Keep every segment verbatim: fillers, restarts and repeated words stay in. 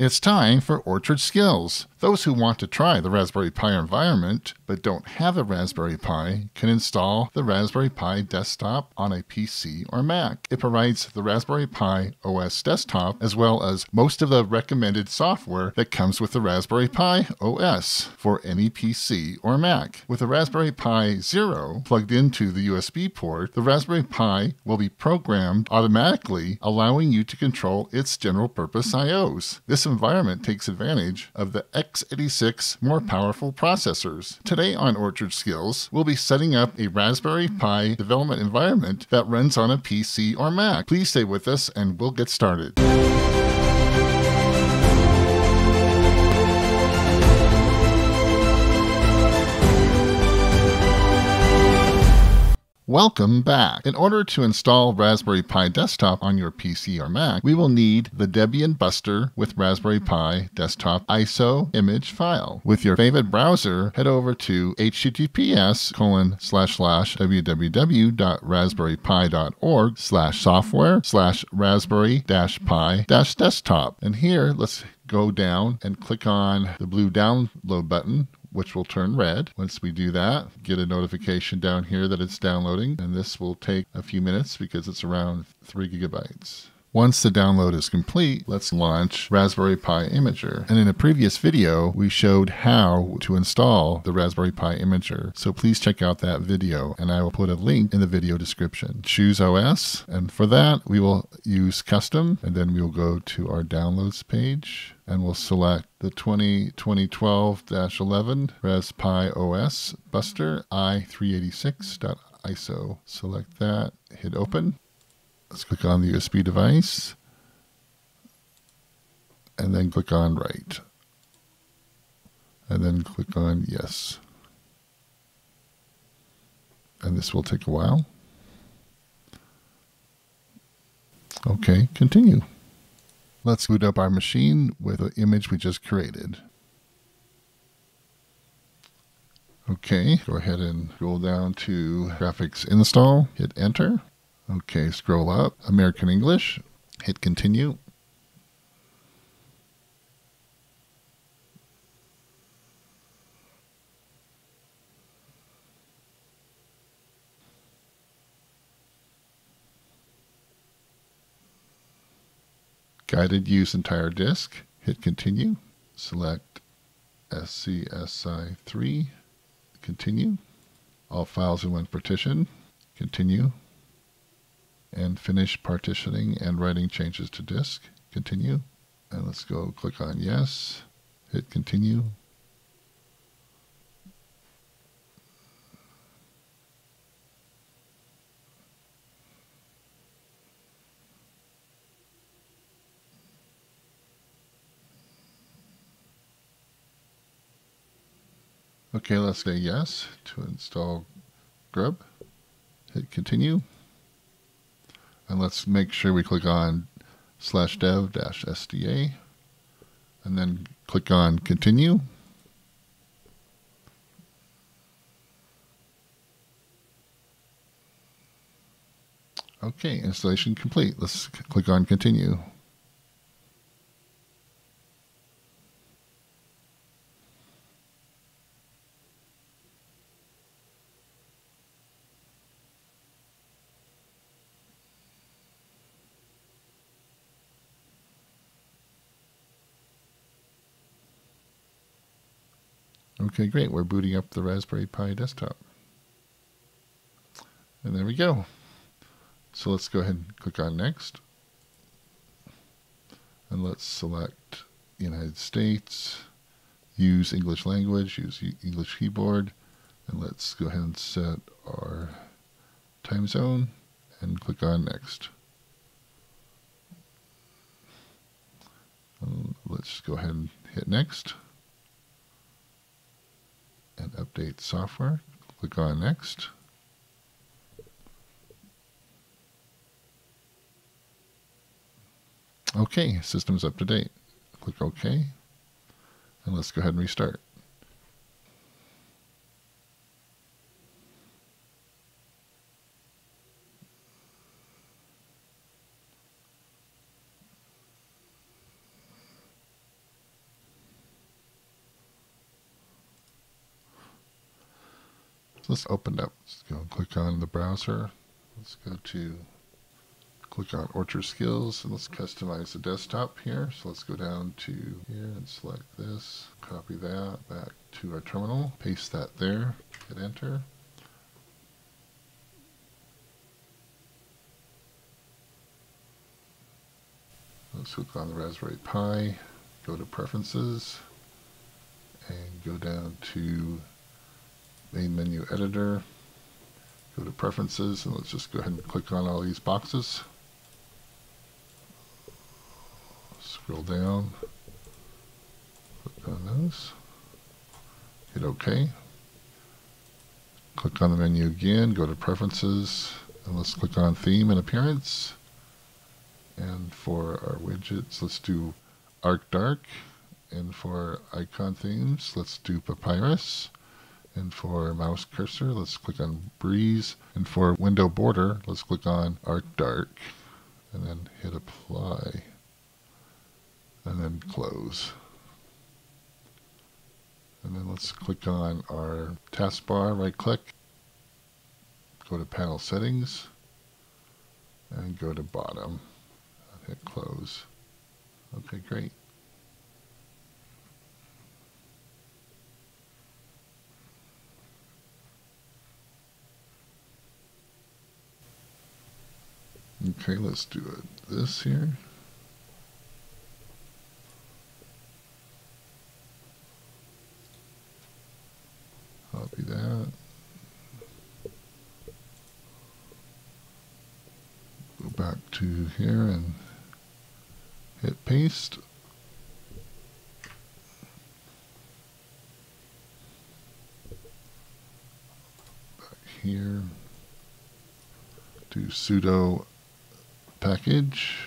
It's time for Orchard Skills. Those who want to try the Raspberry Pi environment but don't have a Raspberry Pi can install the Raspberry Pi desktop on a P C or Mac. It provides the Raspberry Pi O S desktop as well as most of the recommended software that comes with the Raspberry Pi O S for any P C or Mac. With the Raspberry Pi Zero plugged into the U S B port, the Raspberry Pi will be programmed automatically, allowing you to control its general purpose I Os. This environment takes advantage of the x eighty-six more powerful processors. Today on Orchard Skills, we'll be setting up a Raspberry Pi development environment that runs on a P C or Mac. Please stay with us and we'll get started. Welcome back. In order to install Raspberry Pi Desktop on your P C or Mac, we will need the Debian Buster with Raspberry Pi Desktop I S O image file. With your favorite browser, head over to https colon slash slash www dot raspberry pi dot org slash software slash raspberry dash pi dash desktop. And here, let's go down and click on the blue download button, which will turn red. Once we do that, get a notification down here that it's downloading, and this will take a few minutes because it's around three gigabytes. Once the download is complete, let's launch Raspberry Pi Imager. And in a previous video, we showed how to install the Raspberry Pi Imager. So please check out that video, and I will put a link in the video description. Choose O S, and for that, we will use Custom, and then we will go to our Downloads page, and we'll select the twenty twenty twelve dash eleven Raspberry Pi O S Buster i three eighty-six dot I S O. Select that, hit Open. Let's click on the U S B device and then click on Write. And then click on Yes. And this will take a while. Okay, continue. Let's boot up our machine with the image we just created. Okay, go ahead and scroll down to Graphics Install, hit Enter. Okay, scroll up, American English, hit continue. Guided use entire disk, hit continue. Select S C S I three, continue. All files in one partition, continue. And finish partitioning and writing changes to disk. Continue. And let's go click on yes. Hit continue. Okay, let's say yes to install Grub. Hit continue. And let's make sure we click on slash dev dash S D A and then click on continue. Okay, installation complete. Let's click on continue. Okay, great. We're booting up the Raspberry Pi desktop. And there we go. So let's go ahead and click on Next. And let's select United States, use English language, use English keyboard. And let's go ahead and set our time zone and click on Next. And let's go ahead and hit Next. And update software, click on next. Okay, system's up to date. Click OK. And let's go ahead and restart. this opened up. Let's go and click on the browser. Let's go to click on Orchard Skills, and let's customize the desktop here. So let's go down to here and select this, copy that back to our terminal, paste that there, hit enter. Let's click on the Raspberry Pi, go to Preferences, and go down to Main Menu Editor, go to Preferences, and let's just go ahead and click on all these boxes. Scroll down, click on those, hit OK. Click on the menu again, go to Preferences, and let's click on Theme and Appearance. And for our widgets, let's do Arc Dark. And for icon themes, let's do Papyrus. And for mouse cursor, let's click on Breeze. And for window border, let's click on Arc Dark. And then hit Apply. And then Close. And then let's click on our taskbar, right click. Go to Panel Settings. And go to Bottom. Hit Close. Okay, great. Okay, let's do it. This here. Copy that. Go back to here and hit paste. Back here. Do sudo package.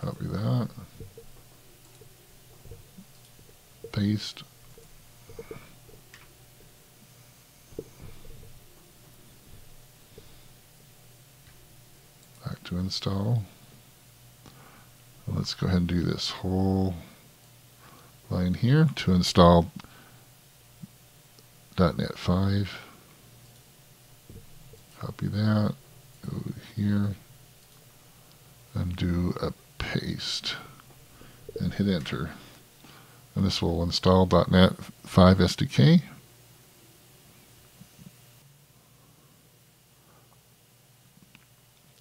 Copy that. Paste. To install. Let's go ahead and do this whole line here to install dot net five. Copy that. Go here and do a paste and hit enter. And this will install dot net five S D K.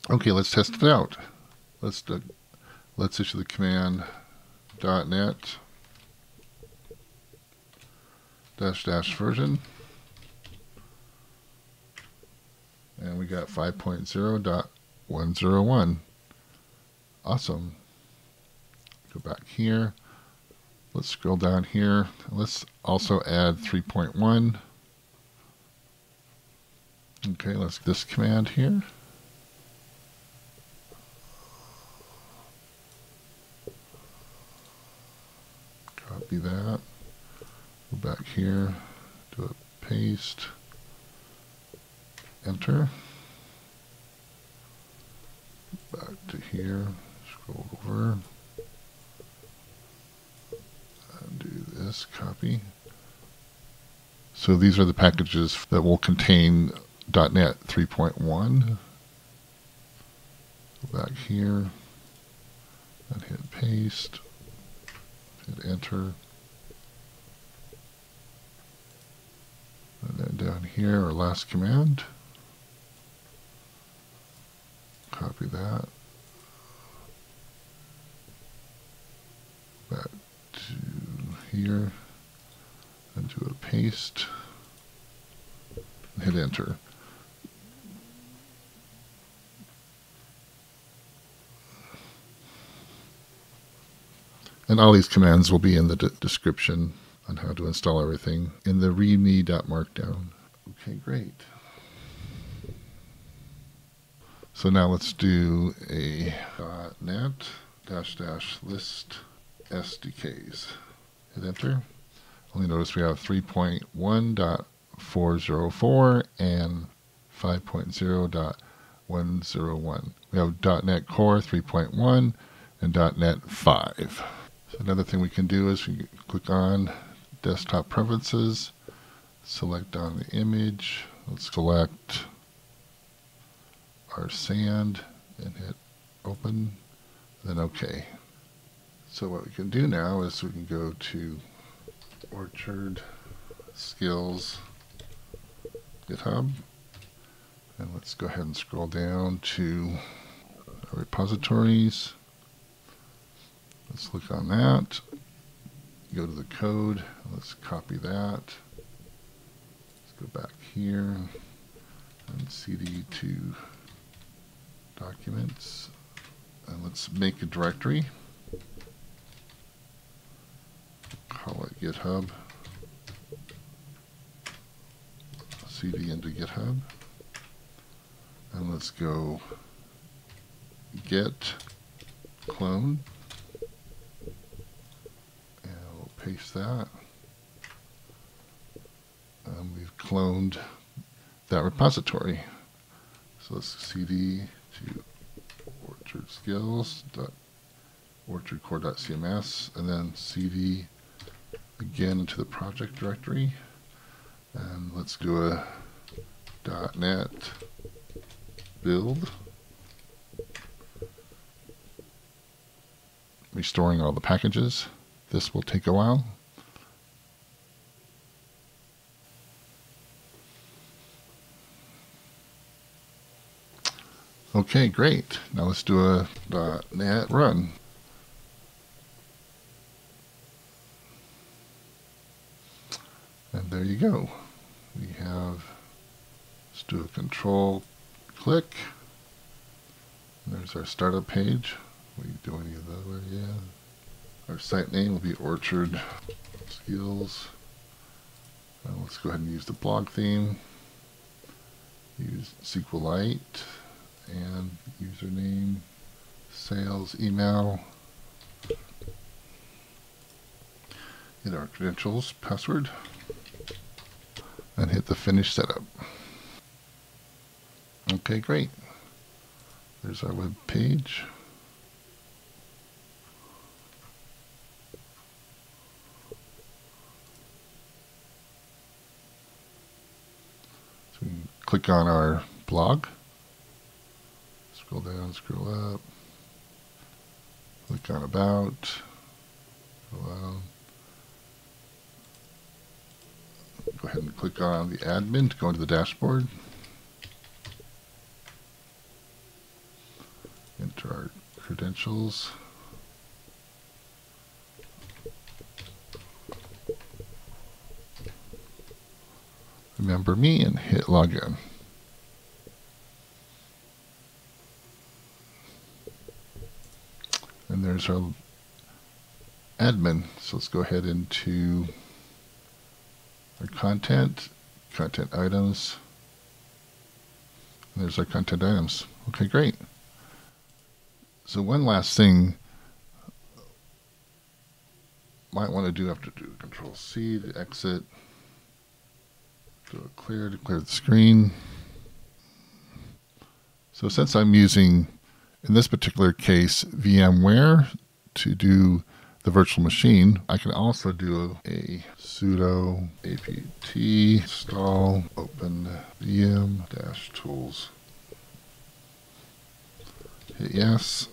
Okay, let's test it out. Let's do, let's issue the command .net dash dash version, and we got five point zero point one zero one. Awesome. Go back here. Let's scroll down here. Let's also add three point one. Okay, let's this command here. Copy that, go back here, do a paste, enter, back to here, scroll over, and do this, copy. So these are the packages that will contain dot net three point one. Go back here, and hit paste. Hit enter, and then down here our last command. Copy that. Back to here, and do a paste. And hit enter. And all these commands will be in the de description on how to install everything in the readme dot markdown. Okay, great. So now let's do a .net dash dash list S D Ks. Hit enter. Only notice we have three point one point four zero four and five point zero point one zero one. We have .net Core three point one and dot net five. Another thing we can do is we click on Desktop Preferences, Select on the image. Let's select our sand and hit open, then OK. So what we can do now is we can go to Orchard Skills GitHub, and let's go ahead and scroll down to our repositories. Let's look on that, go to the code, let's copy that, let's go back here and cd to documents, and let's make a directory, call it GitHub, cd into GitHub, and let's go git clone, and we'll paste that, and we've cloned that repository. So let's cd to orchard skills orchard core dot C M S, and then cd again into the project directory, and let's do a .NET build, restoring all the packages. This will take a while. Okay, great. Now let's do a .NET run. And there you go. We have, let's do a control click. There's our startup page. We do any of those, yeah. Our site name will be Orchard Skills. Uh, let's go ahead and use the blog theme. Use SQLite and username, sales email. Hit our credentials, password, and hit the finish setup. Okay, great. There's our web page. Click on our blog, scroll down, scroll up, click on about, scroll down. Go ahead and click on the admin to go into the dashboard, enter our credentials, remember me, and hit login. And there's our admin. So let's go ahead into our content, content items. And there's our content items. Okay, great. So one last thing might want to do after do control C to exit. Go clear to clear the screen. So since I'm using, in this particular case, VMware to do the virtual machine, I can also do a, a sudo apt install open vm dash tools. Hit yes.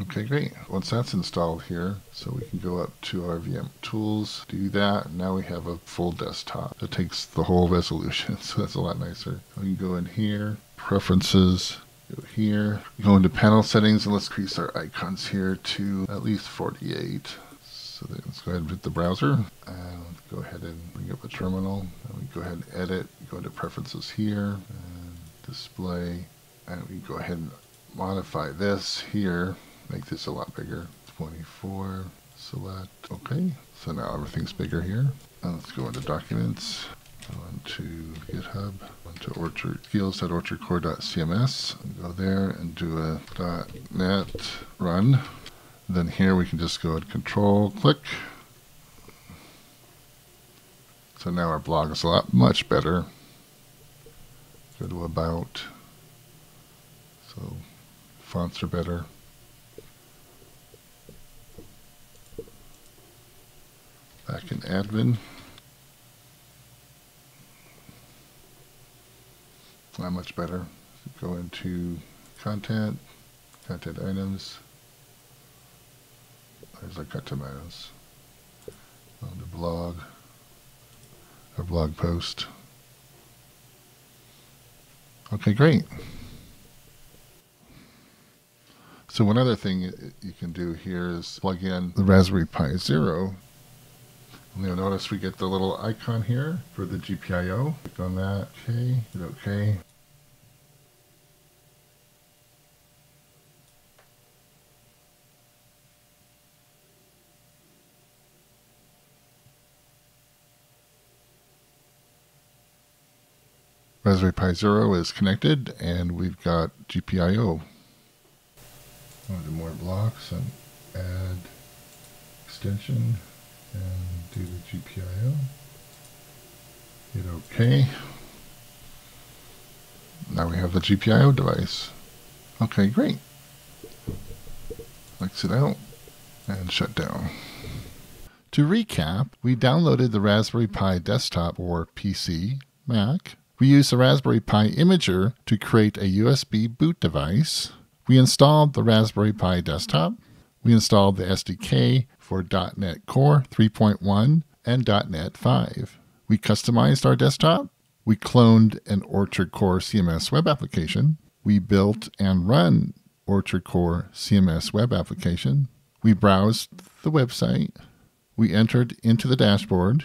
Okay, great. Once that's installed here, so we can go up to our V M tools, do that, and now we have a full desktop. That takes the whole resolution, so that's a lot nicer. We can go in here, preferences, go here, go into panel settings, and let's increase our icons here to at least forty-eight. So then let's go ahead and hit the browser, and go ahead and bring up a terminal, and we go ahead and edit, go into preferences here, and display, and we go ahead and modify this here. Make this a lot bigger, twenty-four, select, okay. So now everything's bigger here. Now let's go into documents, go into GitHub, go into orchard, skills dot orchard core dot C M S, go there and do a .NET run. And then here we can just go and control click. So now our blog is a lot much better. Go to about, so fonts are better. Back in admin, uh, much better. Go into content, content items. There's our content items. On the blog, our blog post. Okay, great. So one other thing you can do here is plug in the Raspberry Pi Zero. And you'll notice we get the little icon here for the G P I O. Click on that. Okay. Hit OK. Raspberry Pi Zero is connected, and we've got G P I O. I'll do more blocks and add extension and do the G P I O. Hit OK. Now we have the G P I O device. Okay, great. Exit out and shut down. To recap, we downloaded the Raspberry Pi desktop or P C, Mac. We used the Raspberry Pi Imager to create a U S B boot device. We installed the Raspberry Pi desktop. We installed the S D K for dot NET Core three point one and dot NET five. We customized our desktop. We cloned an Orchard Core C M S web application. We built and run Orchard Core C M S web application. We browsed the website. We entered into the dashboard.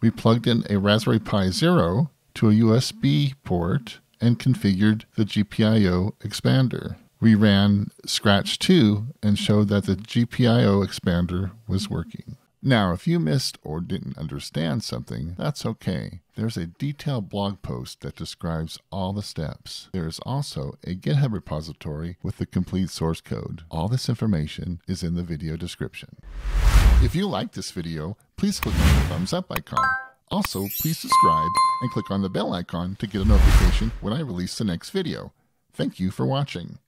We plugged in a Raspberry Pi Zero to a U S B port and configured the G P I O expander. We ran Scratch two and showed that the G P I O expander was working. Now, if you missed or didn't understand something, that's okay. There's a detailed blog post that describes all the steps. There is also a GitHub repository with the complete source code. All this information is in the video description. If you like this video, please click on the thumbs up icon. Also, please subscribe and click on the bell icon to get a notification when I release the next video. Thank you for watching.